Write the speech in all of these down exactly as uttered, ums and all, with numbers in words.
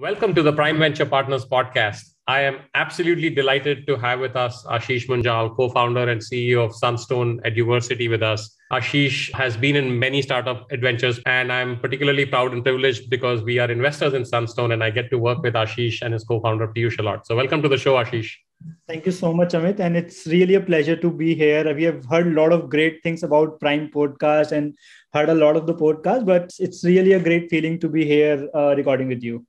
Welcome to the Prime Venture Partners podcast. I am absolutely delighted to have with us Ashish Munjal, co-founder and C E O of Sunstone Eduversity with us. Ashish has been in many startup adventures, and I'm particularly proud and privileged because we are investors in Sunstone and I get to work with Ashish and his co-founder Piyush a lot. So welcome to the show, Ashish. Thank you so much, Amit. And it's really a pleasure to be here. We have heard a lot of great things about Prime Podcast and heard a lot of the podcast, but it's really a great feeling to be here uh, recording with you.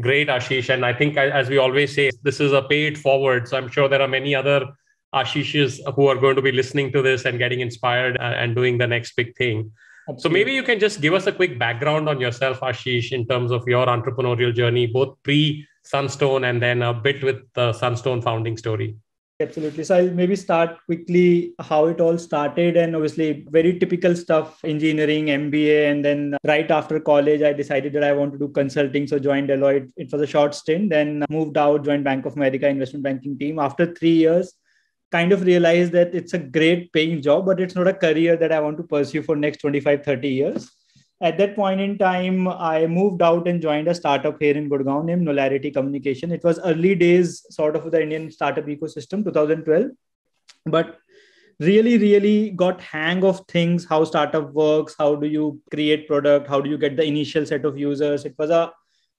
Great, Ashish. And I think, as we always say, this is a pay it forward. So I'm sure there are many other Ashish's who are going to be listening to this and getting inspired and doing the next big thing. Absolutely. So maybe you can just give us a quick background on yourself, Ashish, in terms of your entrepreneurial journey, both pre-Sunstone and then a bit with the Sunstone founding story. Absolutely. So I'll maybe start quickly how it all started, and obviously very typical stuff, engineering, M B A. And then right after college, I decided that I want to do consulting. So joined Deloitte. It was a short stint, then moved out, joined Bank of America investment banking team. After three years, kind of realized that it's a great paying job, but it's not a career that I want to pursue for next twenty-five, thirty years. At that point in time, I moved out and joined a startup here in Gurgaon named Nolarity Communication. It was early days sort of the Indian startup ecosystem, twenty twelve, but really, really got hang of things, how startup works, how do you create product, how do you get the initial set of users. It was a,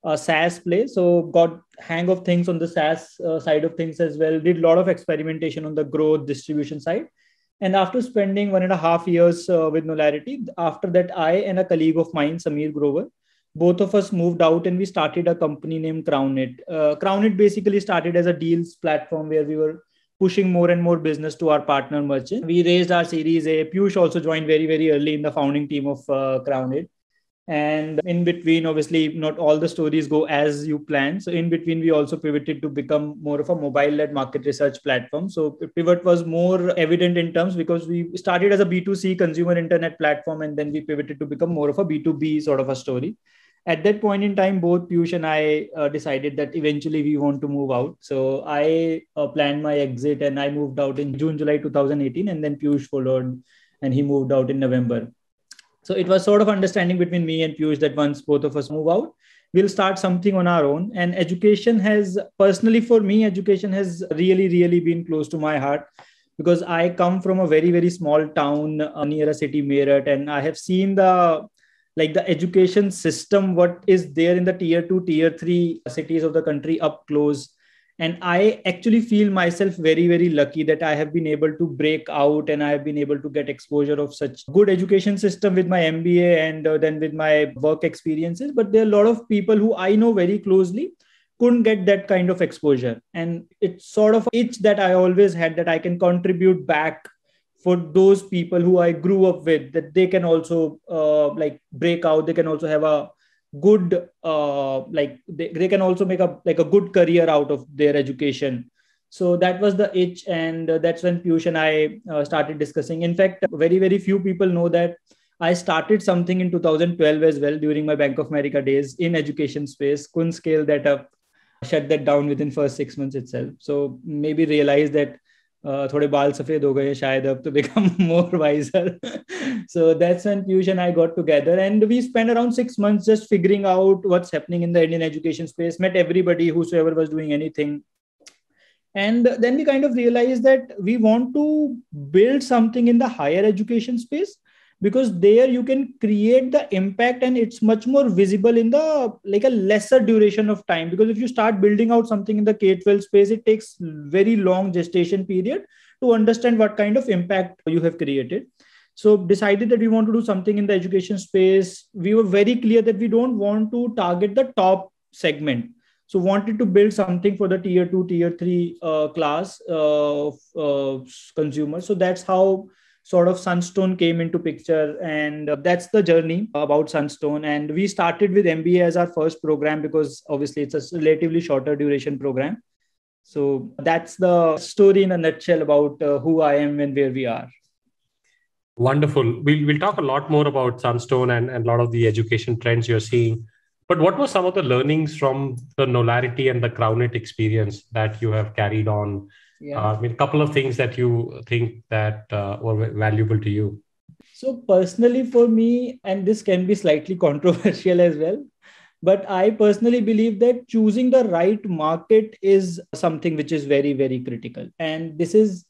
a SaaS play, so got hang of things on the SaaS uh, side of things as well, did a lot of experimentation on the growth distribution side. And after spending one and a half years uh, with Nolarity, after that, I and a colleague of mine, Samir Grover, both of us moved out and we started a company named Crownit. Uh, Crownit basically started as a deals platform where we were pushing more and more business to our partner merchant. We raised our Series A. Piyush also joined very, very early in the founding team of uh, Crownit. And in between, obviously, not all the stories go as you plan. So in between, we also pivoted to become more of a mobile-led market research platform. So pivot was more evident in terms because we started as a B two C consumer internet platform, and then we pivoted to become more of a B two B sort of a story. At that point in time, both Piyush and I uh, decided that eventually we want to move out. So I uh, planned my exit and I moved out in June, July two thousand eighteen, and then Piyush followed and he moved out in November. So it was sort of understanding between me and Piyush that once both of us move out, we'll start something on our own. And education has, personally for me, education has really, really been close to my heart because I come from a very, very small town uh, near a city, Meerut, and I have seen the, like the education system, what is there in the tier two, tier three cities of the country up close. And I actually feel myself very, very lucky that I have been able to break out and I have been able to get exposure of such good education system with my M B A and uh, then with my work experiences. But there are a lot of people who I know very closely couldn't get that kind of exposure. And it's sort of itch that I always had that I can contribute back for those people who I grew up with, that they can also uh, like break out. They can also have a good uh like they, they can also make a like a good career out of their education. So that was the itch, and uh, that's when Piyush and I uh, started discussing. In fact, very very few people know that I started something in two thousand twelve as well during my Bank of America days in education space. Couldn't scale that up, shut that down within first six months itself. So maybe realize that Uh, thode baal safed ho gaye shayad ab to become more wiser. So that's when Piyush and I got together and we spent around six months just figuring out what's happening in the Indian education space, met everybody, whosoever was doing anything. And then we kind of realized that we want to build something in the higher education space because there you can create the impact and it's much more visible in the like a lesser duration of time. Because if you start building out something in the K twelve space, it takes very long gestation period to understand what kind of impact you have created. So decided that we want to do something in the education space. We were very clear that we don't want to target the top segment. So wanted to build something for the tier two, tier three uh, class uh, uh, consumers. So that's how sort of Sunstone came into picture. And uh, that's the journey about Sunstone. And we started with M B A as our first program because obviously it's a relatively shorter duration program. So that's the story in a nutshell about uh, who I am and where we are. Wonderful. We'll, we'll talk a lot more about Sunstone and, and a lot of the education trends you're seeing. But what were some of the learnings from the Nolarity and the Crownit experience that you have carried on? Yeah. Uh, I mean, a couple of things that you think that uh, were valuable to you. So personally for me, and this can be slightly controversial as well, But I personally believe that choosing the right market is something which is very, very critical. And this is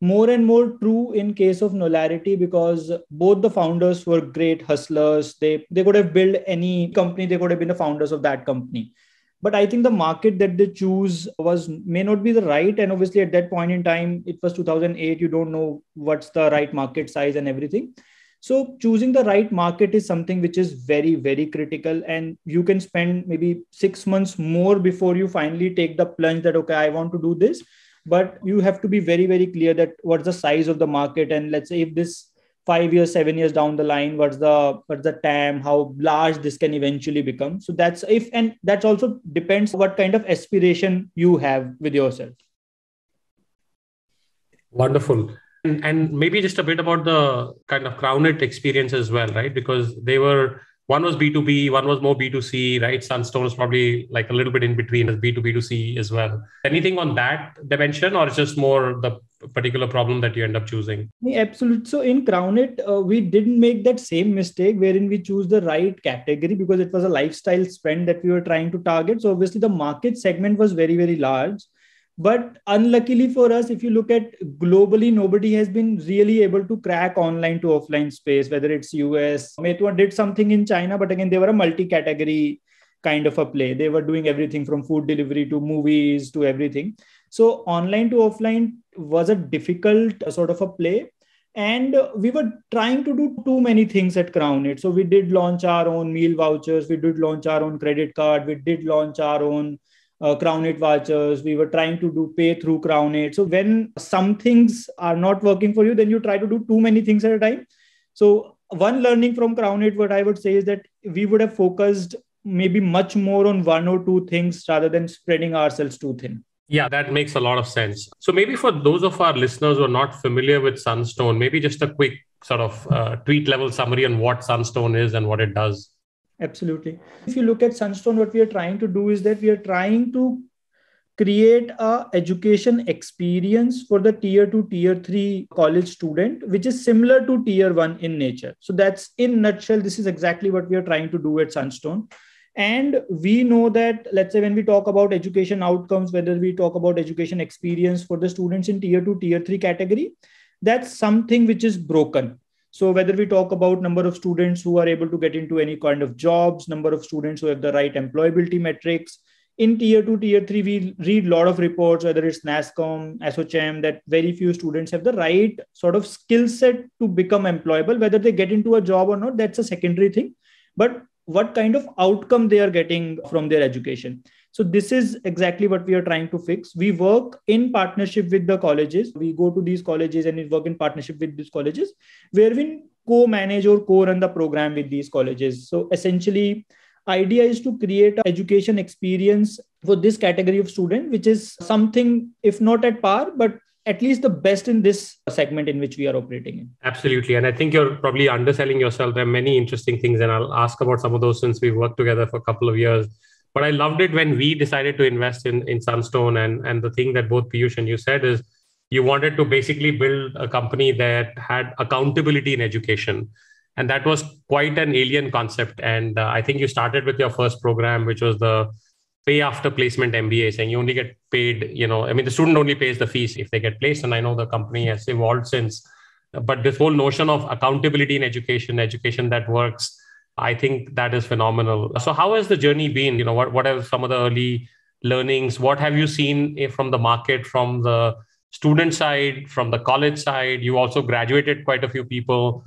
more and more true in case of Nolarity, because both the founders were great hustlers. They, they could have built any company. They could have been the founders of that company. But I think the market that they choose was may not be the right. And obviously at that point in time, it was two thousand eight. You don't know what's the right market size and everything. So choosing the right market is something which is very, very critical. And you can spend maybe six months more before you finally take the plunge that, okay, I want to do this. But you have to be very, very clear that what's the size of the market. And let's say if this five years, seven years down the line, what's the, what's the T A M, how large this can eventually become. So that's if, and that also depends what kind of aspiration you have with yourself. Wonderful. And, and maybe just a bit about the kind of Crownit experience as well, right? Because they were, one was B two B, one was more B two C, right? Sunstone is probably like a little bit in between as B two B two C as well. Anything on that dimension, or it's just more the particular problem that you end up choosing? Yeah, absolutely. So in Crownit, uh, we didn't make that same mistake wherein we choose the right category, because it was a lifestyle spend that we were trying to target. So obviously the market segment was very, very large. But unluckily for us, if you look at globally, nobody has been really able to crack online to offline space, whether it's U S. Meituan did something in China, but again, they were a multi-category kind of a play. They were doing everything from food delivery to movies to everything. So online to offline was a difficult sort of a play. And we were trying to do too many things at Crownit. So we did launch our own meal vouchers. We did launch our own credit card. We did launch our own Uh, Crownit vouchers. We were trying to do pay through Crownit. So when some things are not working for you, then you try to do too many things at a time. So one learning from Crownit, what I would say is that we would have focused maybe much more on one or two things rather than spreading ourselves too thin. Yeah, that makes a lot of sense. So maybe for those of our listeners who are not familiar with Sunstone, maybe just a quick sort of uh, tweet level summary on what Sunstone is and what it does. Absolutely. If you look at Sunstone, what we are trying to do is that we are trying to create a education experience for the tier two, tier three college student, which is similar to tier one in nature. So that's in nutshell, this is exactly what we are trying to do at Sunstone. And we know that, let's say when we talk about education outcomes, whether we talk about education experience for the students in tier two, tier three category, that's something which is broken. So whether we talk about number of students who are able to get into any kind of jobs, number of students who have the right employability metrics, in tier two, tier three, we read a lot of reports, whether it's NASSCOM, S H M, that very few students have the right sort of skill set to become employable, whether they get into a job or not, that's a secondary thing. But what kind of outcome they are getting from their education. So this is exactly what we are trying to fix. We work in partnership with the colleges. We go to these colleges and we work in partnership with these colleges where we co-manage or co-run the program with these colleges. So essentially, idea is to create an education experience for this category of student, which is something, if not at par, but at least the best in this segment in which we are operating in. Absolutely. And I think you're probably underselling yourself. There are many interesting things, and I'll ask about some of those since we've worked together for a couple of years. But I loved it when we decided to invest in, in Sunstone. And, and the thing that both Piyush and you said is you wanted to basically build a company that had accountability in education. And that was quite an alien concept. And uh, I think you started with your first program, which was the pay after placement M B A, saying you only get paid, you know, I mean, the student only pays the fees if they get placed. And I know the company has evolved since. But this whole notion of accountability in education, education that works, I think that is phenomenal. So how has the journey been? You know, what, what are some of the early learnings? What have you seen from the market, from the student side, from the college side? You also graduated quite a few people.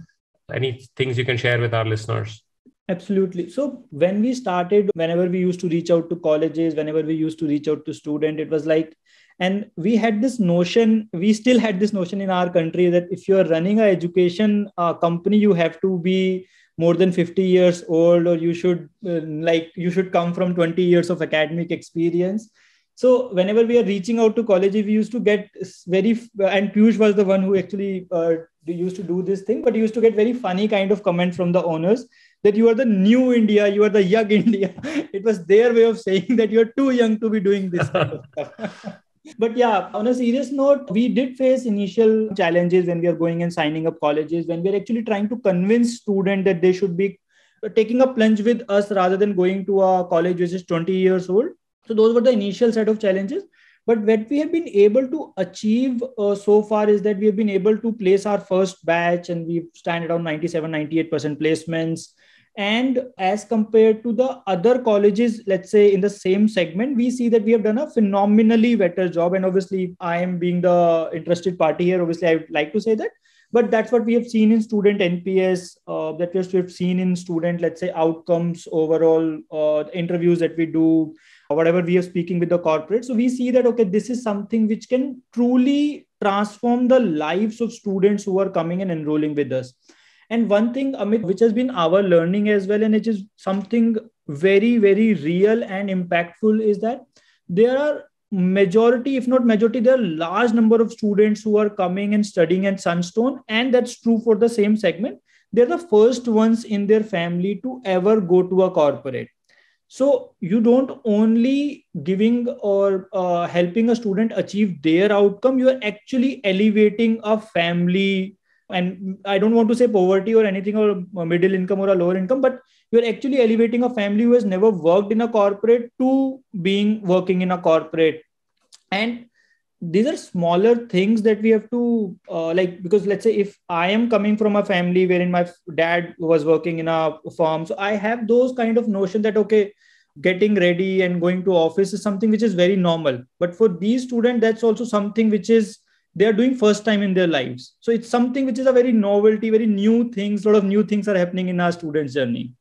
Any things you can share with our listeners? Absolutely. So when we started, whenever we used to reach out to colleges, whenever we used to reach out to students, it was like, and we had this notion, we still had this notion in our country that if you're running an education uh, company, you have to be more than fifty years old, or you should uh, like you should come from twenty years of academic experience. So whenever we are reaching out to college, we used to get very, and Piyush was the one who actually uh, used to do this thing, but used to get very funny kind of comment from the owners that you are the new India, you are the young India. It was their way of saying that you're too young to be doing this kind of stuff. But yeah, on a serious note, we did face initial challenges when we are going and signing up colleges, when we are actually trying to convince students that they should be taking a plunge with us rather than going to a college which is twenty years old. So those were the initial set of challenges. But what we have been able to achieve uh, so far is that we have been able to place our first batch, and we stand around ninety-seven, ninety-eight percent placements. And as compared to the other colleges, let's say in the same segment, we see that we have done a phenomenally better job. And obviously, I am being the interested party here. Obviously, I would like to say that. But that's what we have seen in student N P S, uh, that we have seen in student, let's say, outcomes overall, uh, interviews that we do, or whatever we are speaking with the corporate. So we see that, okay, this is something which can truly transform the lives of students who are coming and enrolling with us. And one thing, Amit, which has been our learning as well, and it is something very, very real and impactful, is that there are majority, if not majority, there are large number of students who are coming and studying at Sunstone. And that's true for the same segment. They're the first ones in their family to ever go to a corporate. So you don't only giving or uh, helping a student achieve their outcome, you are actually elevating a family. And I don't want to say poverty or anything, or middle income or a lower income, but you're actually elevating a family who has never worked in a corporate to being working in a corporate. And these are smaller things that we have to uh, like, because let's say if I am coming from a family wherein my dad was working in a firm, so I have those kind of notion that, okay, getting ready and going to office is something which is very normal. But for these students, that's also something which is they are doing first time in their lives. So it's something which is a very novelty, very new things. A lot of new things are happening in our students' journey.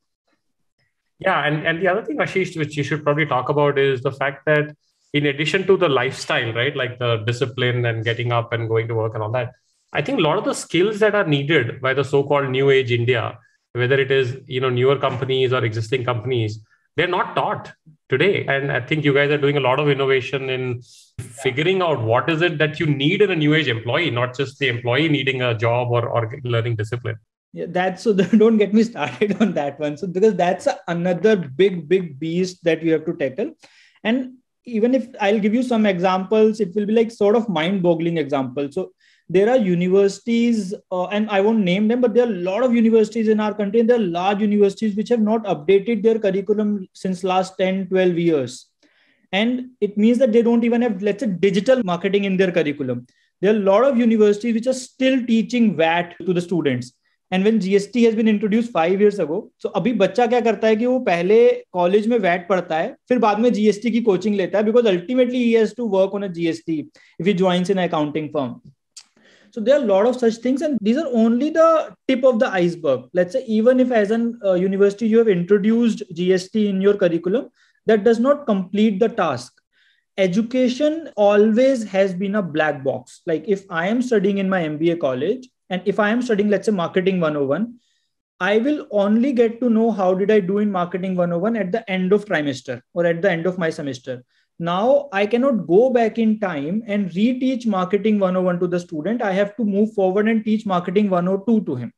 Yeah. And, and the other thing, Ashish, which you should probably talk about is the fact that in addition to the lifestyle, right, like the discipline and getting up and going to work and all that, I think a lot of the skills that are needed by the so-called new age India, whether it is, you know, newer companies or existing companies, they're not taught today. And I think you guys are doing a lot of innovation in figuring out what is it that you need in a new age employee, not just the employee needing a job or, or learning discipline. Yeah, that's so don't get me started on that one. So because that's another big, big beast that you have to tackle. And even if I'll give you some examples, it will be like sort of mind-boggling examples. So there are universities, uh, and I won't name them, but there are a lot of universities in our country, and there are large universities which have not updated their curriculum since last ten, twelve years. And it means that they don't even have, let's say, digital marketing in their curriculum. There are a lot of universities which are still teaching V A T to the students. And when G S T has been introduced five years ago, so abhi bachcha kya karta hai ki wo pehle college mein V A T padhta hai, fir baad mein G S T ki coaching leta hai, because ultimately he has to work on a G S T if he joins an accounting firm. So there are a lot of such things, and these are only the tip of the iceberg. Let's say even if as an uh, university, you have introduced G S T in your curriculum, that does not complete the task. Education always has been a black box. Like if I am studying in my M B A college, and if I am studying, let's say marketing one oh one, I will only get to know how did I do in marketing one oh one at the end of trimester or at the end of my semester. Now I cannot go back in time and reteach marketing one oh one to the student. I have to move forward and teach marketing one oh two to him.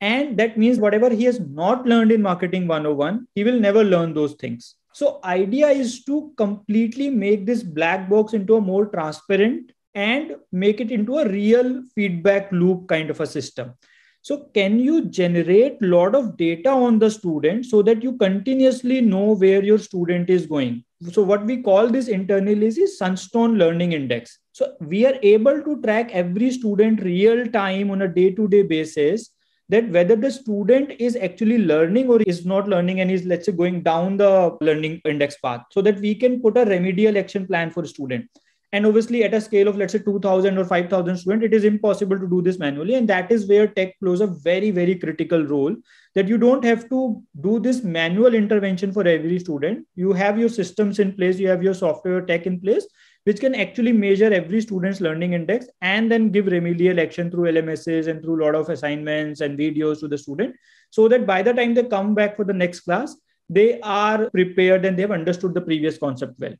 And that means whatever he has not learned in marketing one oh one, he will never learn those things. So idea is to completely make this black box into a more transparent and make it into a real feedback loop kind of a system. So can you generate a lot of data on the student so that you continuously know where your student is going? So what we call this internally is Sunstone Learning Index. So we are able to track every student real time on a day-to-day basis, that whether the student is actually learning or is not learning and is, let's say, going down the learning index path, so that we can put a remedial action plan for a student. And obviously at a scale of, let's say, two thousand or five thousand students, it is impossible to do this manually. And that is where tech plays a very, very critical role, that you don't have to do this manual intervention for every student. You have your systems in place, you have your software tech in place, which can actually measure every student's learning index and then give remedial action through L M Ses and through a lot of assignments and videos to the student, so that by the time they come back for the next class, they are prepared and they have understood the previous concept well.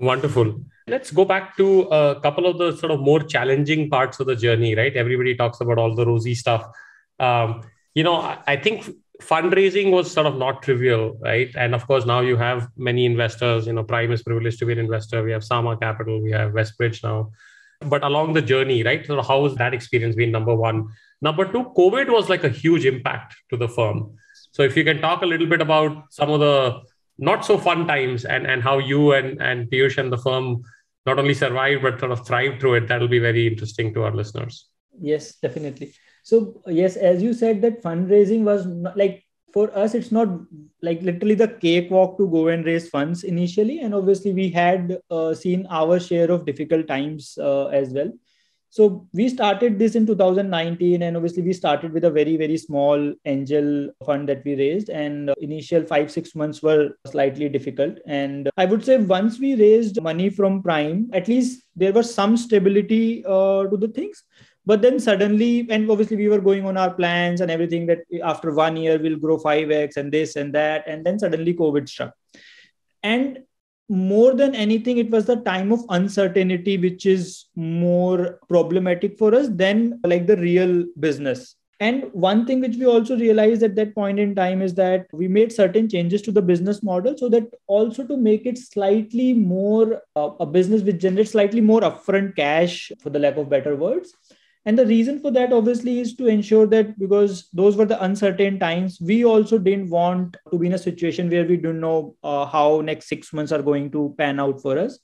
Wonderful. Let's go back to a couple of the sort of more challenging parts of the journey, right? Everybody talks about all the rosy stuff. Um, you know, I think fundraising was sort of not trivial, right? And of course, now you have many investors, you know, Prime is privileged to be an investor. We have Sama Capital, we have Westbridge now. But along the journey, right? So how has that experience been, number one? Number two, COVID was like a huge impact to the firm. So if you can talk a little bit about some of the not so fun times and, and how you and, and Piyush and the firm not only survived, but sort of thrived through it, that'll be very interesting to our listeners. Yes, definitely. So yes, as you said, that fundraising was not, like, for us, it's not like literally the cakewalk to go and raise funds initially. And obviously we had uh, seen our share of difficult times uh, as well. So we started this in two thousand nineteen, and obviously we started with a very, very small angel fund that we raised, and initial five, six months were slightly difficult. And I would say once we raised money from Prime, at least there was some stability uh, to the things. But then suddenly, and obviously we were going on our plans and everything that after one year we'll grow five X and this and that. And then suddenly COVID struck. And more than anything, it was the time of uncertainty, which is more problematic for us than like the real business. And one thing which we also realized at that point in time is that we made certain changes to the business model, so that also to make it slightly more uh, a business which generates slightly more upfront cash, for the lack of better words. And the reason for that obviously is to ensure that, because those were the uncertain times, we also didn't want to be in a situation where we don't know uh, how next six months are going to pan out for us.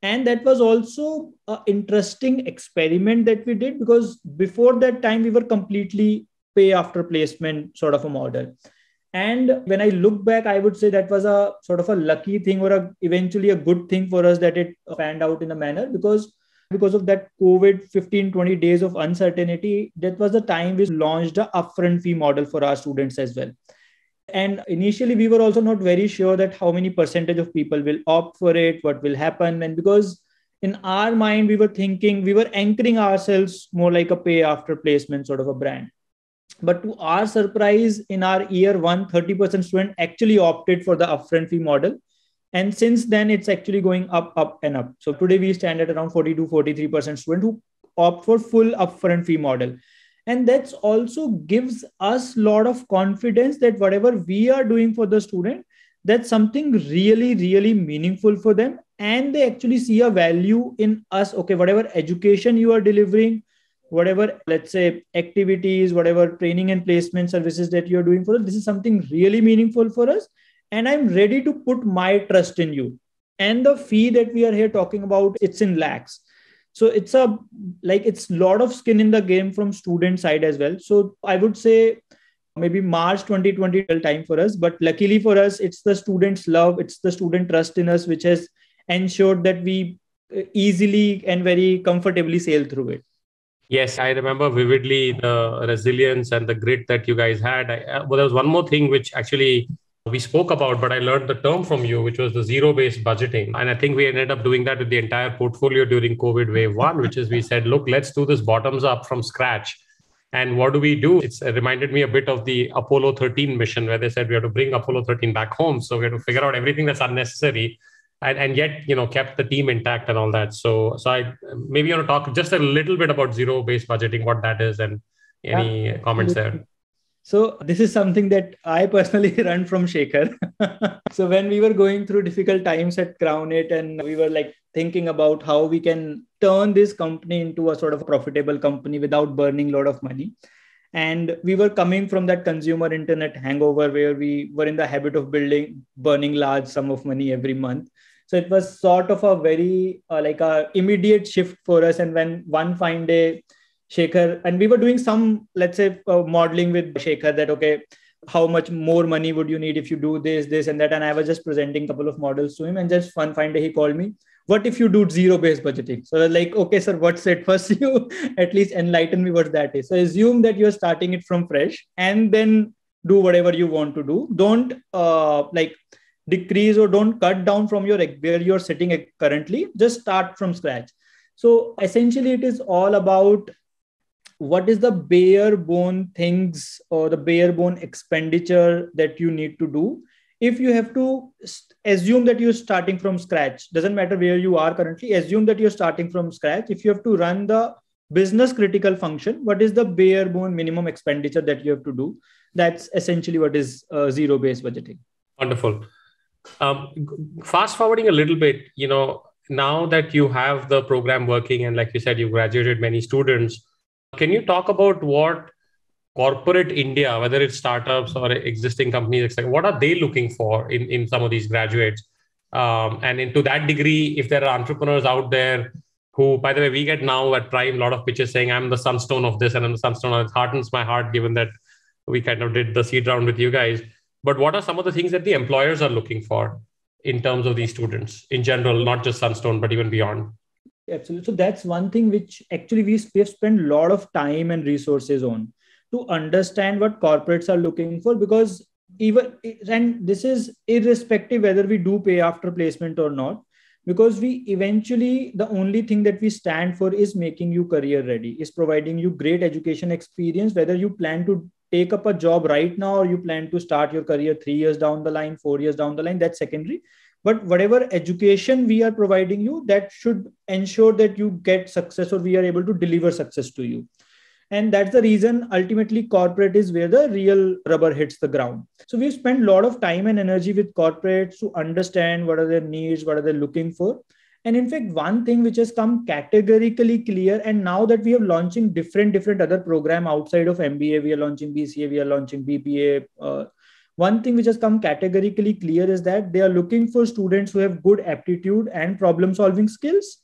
And that was also an interesting experiment that we did, because before that time, we were completely pay after placement sort of a model. And when I look back, I would say that was a sort of a lucky thing, or a, eventually a good thing for us that it panned out in a manner, because Because of that COVID fifteen, twenty days of uncertainty, that was the time we launched an upfront fee model for our students as well. And initially, we were also not very sure that how many percentage of people will opt for it, what will happen. And because in our mind, we were thinking, we were anchoring ourselves more like a pay after placement sort of a brand. But to our surprise, in our year one, thirty percent students actually opted for the upfront fee model. And since then, it's actually going up, up and up. So today we stand at around forty-two, forty-three percent students who opt for full upfront fee model. And that's also gives us a lot of confidence that whatever we are doing for the student, that's something really, really meaningful for them. And they actually see a value in us. Okay, whatever education you are delivering, whatever, let's say, activities, whatever training and placement services that you're doing for us, this is something really meaningful for us. And I'm ready to put my trust in you. And the fee that we are here talking about, it's in lakhs. So it's a, like, it's a lot of skin in the game from student side as well. So I would say maybe March twenty twenty time for us, but luckily for us, it's the students' love. It's the student trust in us, which has ensured that we easily and very comfortably sail through it. Yes, I remember vividly the resilience and the grit that you guys had. I, well, there was one more thing which actually we spoke about, but I learned the term from you, which was the zero-based budgeting. And I think we ended up doing that with the entire portfolio during COVID wave one, which is we said, look, let's do this bottoms up from scratch. And what do we do? It's uh, reminded me a bit of the Apollo thirteen mission, where they said we have to bring Apollo thirteen back home. So we have to figure out everything that's unnecessary and, and yet, you know, kept the team intact and all that. So, so I maybe you want to talk just a little bit about zero-based budgeting, what that is, and any yeah. comments there. So this is something that I personally run from Shekhar. So when we were going through difficult times at Crownit, and we were like thinking about how we can turn this company into a sort of profitable company without burning a lot of money. And we were coming from that consumer internet hangover where we were in the habit of building, burning large sum of money every month. So it was sort of a very uh, like a immediate shift for us. And when one fine day, Shekhar, and we were doing some, let's say, uh, modeling with Shekhar that, okay, how much more money would you need if you do this, this, and that. And I was just presenting a couple of models to him, and just one fine day, he called me, what if you do zero-based budgeting? So I was like, okay, sir, what's it? First, you at least enlighten me what that is. So assume that you're starting it from fresh and then do whatever you want to do. Don't uh, like decrease or don't cut down from your where you're sitting at currently. Just start from scratch. So essentially, it is all about what is the bare bone things or the bare bone expenditure that you need to do. If you have to assume that you're starting from scratch, doesn't matter where you are currently, assume that you're starting from scratch. If you have to run the business critical function, what is the bare bone minimum expenditure that you have to do? That's essentially what is uh, zero-based budgeting. Wonderful. Um, fast forwarding a little bit, you know, now that you have the program working and like you said, you graduated many students, can you talk about what corporate India, whether it's startups or existing companies, et cetera, what are they looking for in, in some of these graduates? Um, and into that degree, if there are entrepreneurs out there who, by the way, we get now at Prime, a lot of pitches saying, I'm the Sunstone of this and I'm the Sunstone of it. It heartens my heart, given that we kind of did the seed round with you guys. But what are some of the things that the employers are looking for in terms of these students in general, not just Sunstone, but even beyond? Absolutely. So that's one thing which actually we have spent a lot of time and resources on, to understand what corporates are looking for, because even, and this is irrespective whether we do pay after placement or not, because we eventually, the only thing that we stand for is making you career ready, is providing you great education experience, whether you plan to take up a job right now or you plan to start your career three years down the line, four years down the line, that's secondary. But whatever education we are providing you, that should ensure that you get success, or we are able to deliver success to you. And that's the reason ultimately corporate is where the real rubber hits the ground. So we've spent a lot of time and energy with corporates to understand what are their needs, what are they looking for. And in fact, one thing which has come categorically clear, and now that we are launching different, different other program outside of M B A, we are launching B C A, we are launching B B A. Uh, one thing which has come categorically clear is that they are looking for students who have good aptitude and problem solving skills.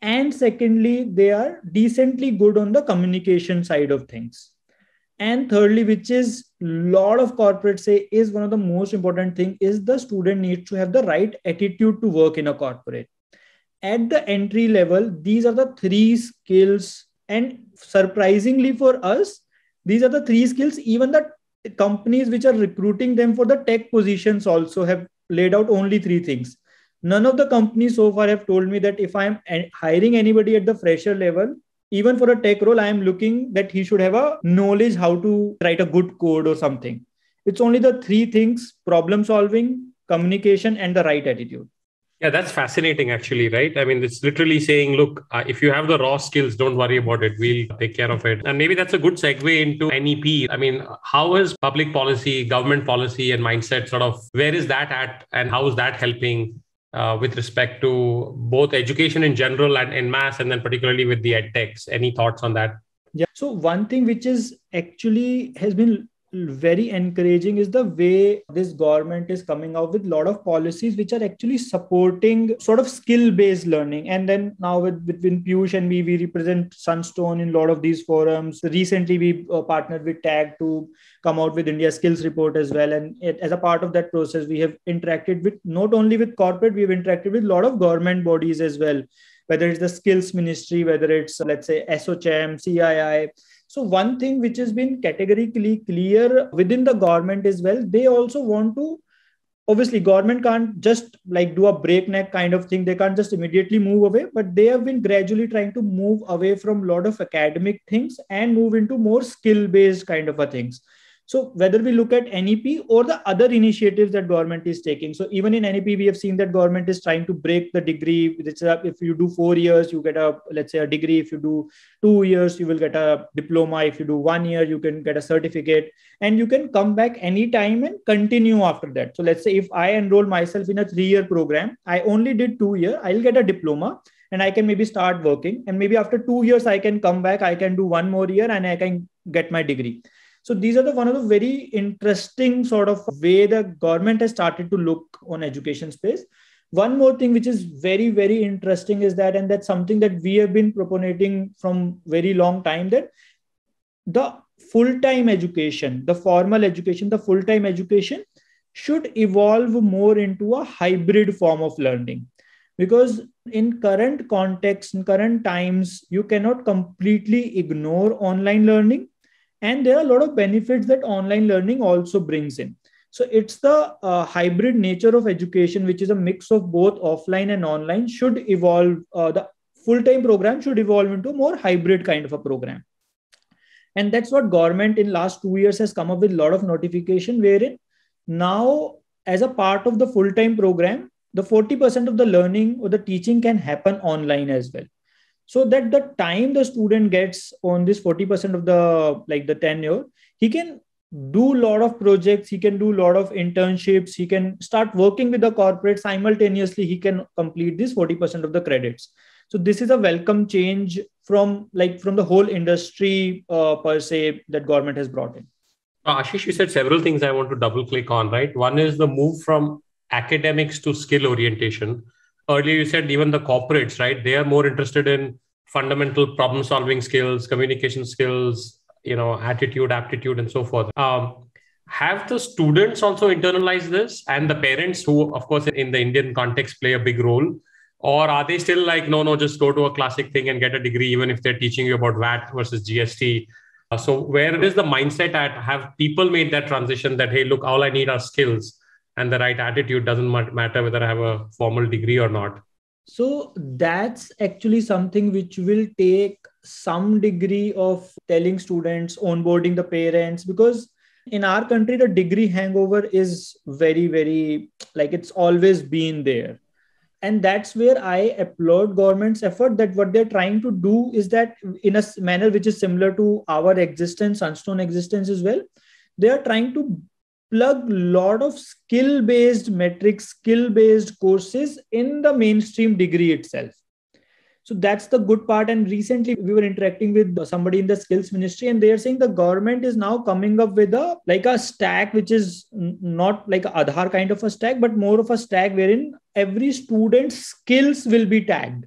And secondly, they are decently good on the communication side of things. And thirdly, which is a lot of corporates say is one of the most important thing, is the student needs to have the right attitude to work in a corporate. At the entry level, these are the three skills. And surprisingly for us, these are the three skills, even the companies which are recruiting them for the tech positions also have laid out only three things. None of the companies so far have told me that if I'm hiring anybody at the fresher level, even for a tech role, I'm looking that he should have a knowledge how to write a good code or something. It's only the three things: problem solving, communication, and the right attitude. Yeah, that's fascinating actually, right? I mean, it's literally saying, look, uh, if you have the raw skills, don't worry about it. We'll take care of it. And maybe that's a good segue into N E P. I mean, how is public policy, government policy and mindset sort of, where is that at and how is that helping Uh, with respect to both education in general and en masse, and then particularly with the ed techs? Any thoughts on that? Yeah. So one thing which is actually has been very encouraging is the way this government is coming out with a lot of policies which are actually supporting sort of skill-based learning. And then now with, between Piyush and me, we represent Sunstone in a lot of these forums. Recently, we uh, partnered with TAG to come out with India Skills Report as well. And it, as a part of that process, we have interacted with not only with corporate, we've interacted with a lot of government bodies as well, whether it's the skills ministry, whether it's, uh, let's say, S H M, C I I. So one thing which has been categorically clear within the government as well, they also want to, obviously government can't just like do a breakneck kind of thing. They can't just immediately move away, but they have been gradually trying to move away from a lot of academic things and move into more skill-based kind of a things. So whether we look at N E P or the other initiatives that government is taking. So even in N E P, we have seen that government is trying to break the degree. If you do four years, you get a, let's say a degree. If you do two years, you will get a diploma. If you do one year, you can get a certificate and you can come back anytime and continue after that. So let's say if I enroll myself in a three-year program, I only did two years, I'll get a diploma and I can maybe start working. And maybe after two years, I can come back, I can do one more year and I can get my degree. So these are the one of the very interesting sort of way the government has started to look on education space. One more thing which is very, very interesting is that, and that's something that we have been proponating from very long time, that the full-time education, the formal education, the full-time education should evolve more into a hybrid form of learning. Because in current context, in current times, you cannot completely ignore online learning. And there are a lot of benefits that online learning also brings in. So it's the uh, hybrid nature of education, which is a mix of both offline and online, should evolve. Uh, the full-time program should evolve into a more hybrid kind of a program. And that's what government in last two years has come up with a lot of notification, wherein now as a part of the full-time program, the forty percent of the learning or the teaching can happen online as well. So that the time the student gets on this forty percent of the like the tenure, he can do a lot of projects, he can do a lot of internships, he can start working with the corporate simultaneously, he can complete this forty percent of the credits. So this is a welcome change from like from the whole industry uh, per se that government has brought in. Uh, Ashish, you said several things I want to double click on, right? One is the move from academics to skill orientation. Earlier, you said even the corporates, right? They are more interested in fundamental problem solving skills, communication skills, you know, attitude, aptitude, and so forth. Um, have the students also internalized this, and the parents who, of course, in the Indian context play a big role? Or are they still like, no, no, just go to a classic thing and get a degree, even if they're teaching you about V A T versus G S T? Uh, so where is the mindset at? Have people made that transition that, hey, look, all I need are skills and the right attitude, doesn't matter whether I have a formal degree or not? So that's actually something which will take some degree of telling students, onboarding the parents, because in our country, the degree hangover is very, very, like it's always been there. And that's where I applaud government's effort, that what they're trying to do is that in a manner which is similar to our existence, Sunstone existence as well, they are trying to plug a lot of skill-based metrics, skill-based courses in the mainstream degree itself. So that's the good part. And recently we were interacting with somebody in the skills ministry, and they are saying the government is now coming up with a like a stack, which is not like an Aadhaar kind of a stack, but more of a stack wherein every student's skills will be tagged.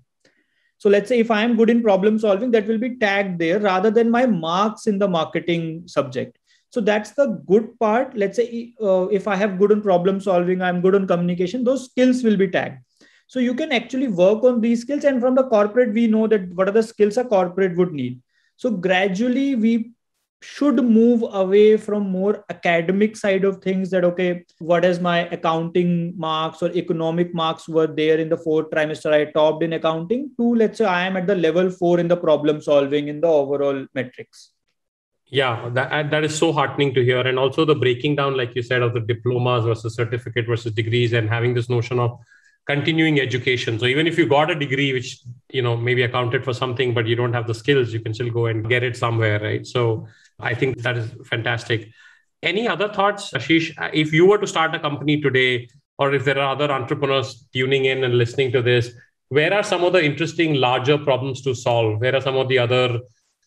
So let's say if I am good in problem solving, that will be tagged there rather than my marks in the marketing subject. So that's the good part. Let's say uh, if I have good on problem solving, I'm good on communication, those skills will be tagged. So you can actually work on these skills. And from the corporate, we know that what are the skills a corporate would need. So gradually we should move away from more academic side of things, that, okay, what is my accounting marks or economic marks were there in the fourth trimester, I topped in accounting, to let's say I am at the level four in the problem solving in the overall metrics. Yeah, that, that is so heartening to hear. And also the breaking down, like you said, of the diplomas versus certificate versus degrees, and having this notion of continuing education. So even if you got a degree, which, you know, maybe accounted for something, but you don't have the skills, you can still go and get it somewhere, right? So I think that is fantastic. Any other thoughts, Ashish? If you were to start a company today, or if there are other entrepreneurs tuning in and listening to this, where are some of the interesting larger problems to solve? Where are some of the other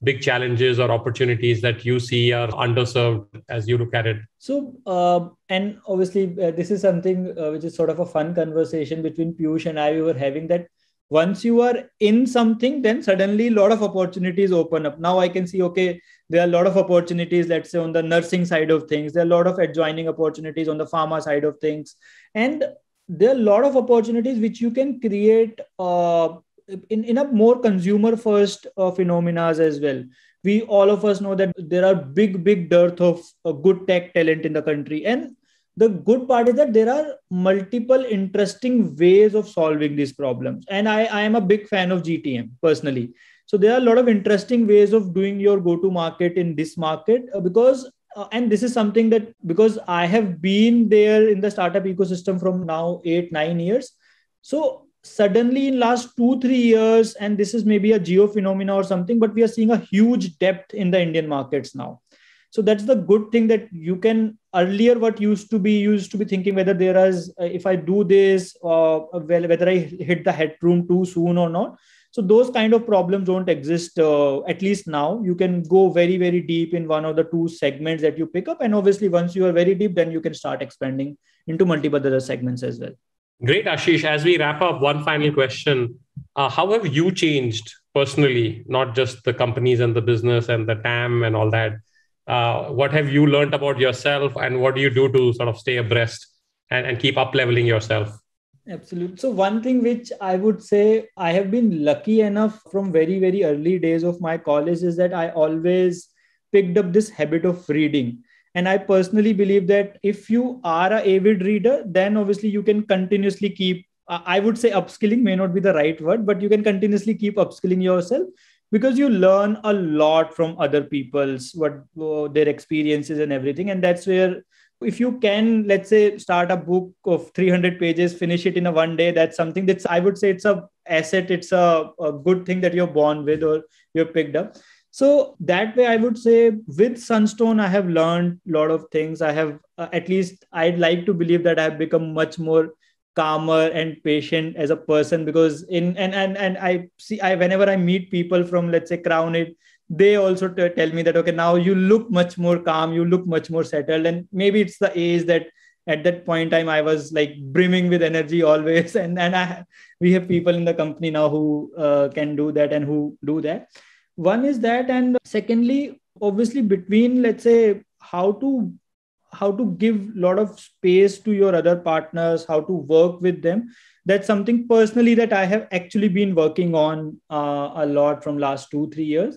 big challenges or opportunities that you see are underserved as you look at it? So, uh, and obviously uh, this is something uh, which is sort of a fun conversation between Piyush and I. We were having that once you are in something, then suddenly a lot of opportunities open up. Now I can see, okay, there are a lot of opportunities, let's say on the nursing side of things, there are a lot of adjoining opportunities on the pharma side of things. And there are a lot of opportunities which you can create uh, In, in a more consumer first uh, phenomena as well. We all of us know that there are big, big dearth of uh, good tech talent in the country. And the good part is that there are multiple interesting ways of solving these problems. And I, I am a big fan of G T M personally. So there are a lot of interesting ways of doing your go-to market in this market uh, because, uh, and this is something that, because I have been there in the startup ecosystem from now eight, nine years. So suddenly in last two, three years, and this is maybe a geo phenomena or something, but we are seeing a huge depth in the Indian markets now. So that's the good thing, that you can earlier what used to be used to be thinking whether there is, uh, if I do this, uh, well, whether I hit the headroom too soon or not. So those kind of problems don't exist, uh, at least now. You can go very, very deep in one or the two segments that you pick up. And obviously once you are very deep, then you can start expanding into multiple other segments as well. Great, Ashish. As we wrap up, one final question. Uh, how have you changed personally, not just the companies and the business and the T A M and all that? Uh, what have you learned about yourself, and what do you do to sort of stay abreast and, and keep up leveling yourself? Absolutely. So one thing which I would say, I have been lucky enough from very, very early days of my college is that I always picked up this habit of reading. And I personally believe that if you are an avid reader, then obviously you can continuously keep, I would say upskilling may not be the right word, but you can continuously keep upskilling yourself, because you learn a lot from other people's, what uh, their experiences and everything. And that's where if you can, let's say, start a book of three hundred pages, finish it in a one day, that's something that's, I would say it's a asset. It's a, a good thing that you're born with or you've picked up. So that way, I would say with Sunstone, I have learned a lot of things. I have, uh, at least I'd like to believe that I've become much more calmer and patient as a person, because in and and and I see I whenever I meet people from, let's say, Crownit, they also t- tell me that, okay, now you look much more calm, you look much more settled. And maybe it's the age that at that point in time I was like brimming with energy always, and and I we have people in the company now who uh, can do that and who do that. One is that, and secondly, obviously between, let's say, how to how to give a lot of space to your other partners, how to work with them. That's something personally that I have actually been working on uh, a lot from last two, three years.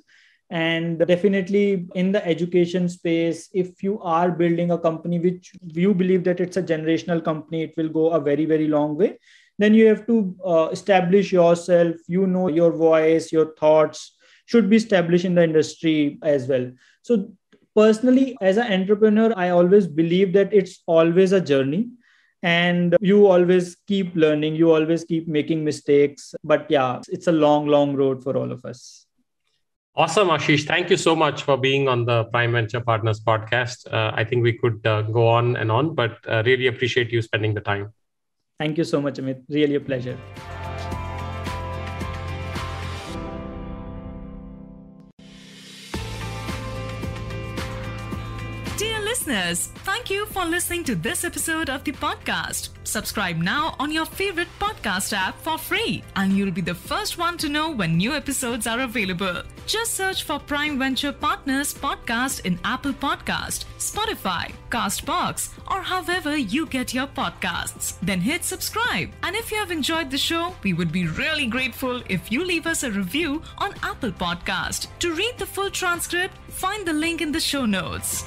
And definitely in the education space, if you are building a company which you believe that it's a generational company, it will go a very, very long way. Then you have to uh, establish yourself, you know, your voice, your thoughts should be established in the industry as well. So personally, as an entrepreneur, I always believe that it's always a journey and you always keep learning. You always keep making mistakes. But yeah, it's a long, long road for all of us. Awesome, Ashish. Thank you so much for being on the Prime Venture Partners podcast. Uh, I think we could uh, go on and on, but uh, really appreciate you spending the time. Thank you so much, Amit. Really a pleasure. Thank you for listening to this episode of the podcast. Subscribe now on your favorite podcast app for free, and you'll be the first one to know when new episodes are available. Just search for Prime Venture Partners Podcast in Apple Podcast, Spotify, CastBox, or however you get your podcasts. Then hit subscribe. And if you have enjoyed the show, we would be really grateful if you leave us a review on Apple Podcast. To read the full transcript, find the link in the show notes.